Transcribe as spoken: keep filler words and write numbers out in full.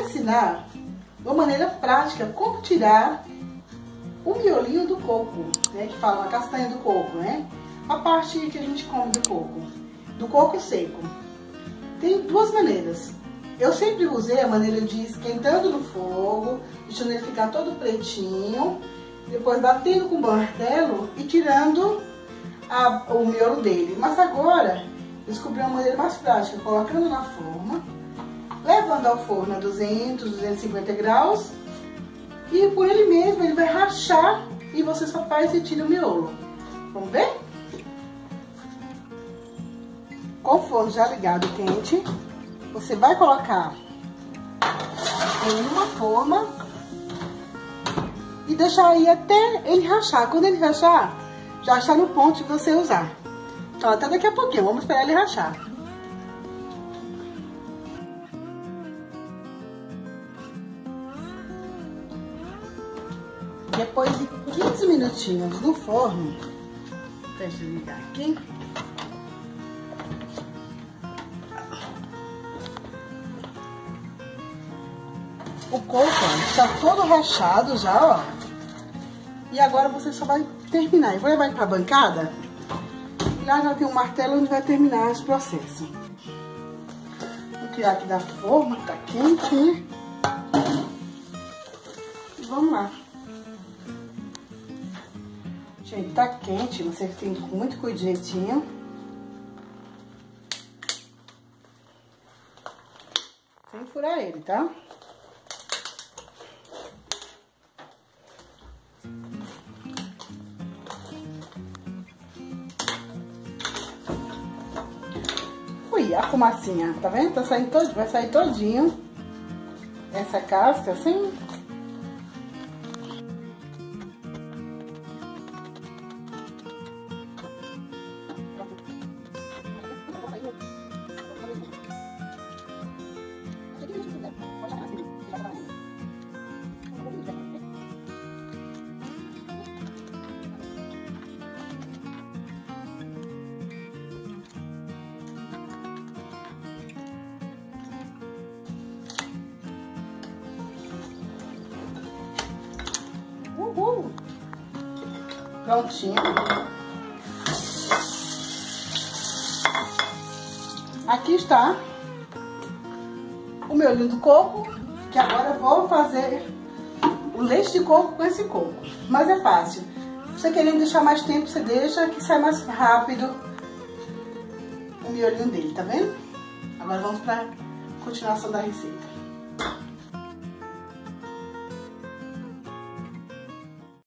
ensinar uma maneira prática como tirar o miolinho do coco, né? Que fala a castanha do coco, né? A parte que a gente come do coco, do coco seco. Tem duas maneiras. Eu sempre usei a maneira de esquentando no fogo, deixando ele ficar todo pretinho, depois batendo com o martelo e tirando a, o miolo dele. Mas agora, descobri uma maneira mais prática, colocando na forma, levando ao forno a duzentos, duzentos e cinquenta graus, e por ele mesmo ele vai rachar e você só faz e tira o miolo. Vamos ver? Com o forno já ligado quente, você vai colocar em uma forma e deixar aí até ele rachar. Quando ele rachar, já está no ponto de você usar. Então até daqui a pouquinho, vamos esperar ele rachar. Depois de quinze minutinhos no forno, deixa eu ligar aqui. O coco, ó, está todo rachado já, ó. E agora você só vai terminar. Eu vou levar para a bancada. E lá já tem um martelo onde vai terminar esse processo. Vou tirar aqui da forma, tá quente. E vamos lá. Gente, tá quente, você tem que ir com muito cuidado, direitinho. Sem furar ele, tá? A fumacinha, tá vendo? Tá saindo todo, vai sair todinho essa casca, assim. Prontinho. Aqui está o miolinho do coco, que agora eu vou fazer o leite de coco com esse coco. Mas é fácil. Você querendo deixar mais tempo, você deixa que sai mais rápido o miolinho dele, tá vendo? Agora vamos para a continuação da receita.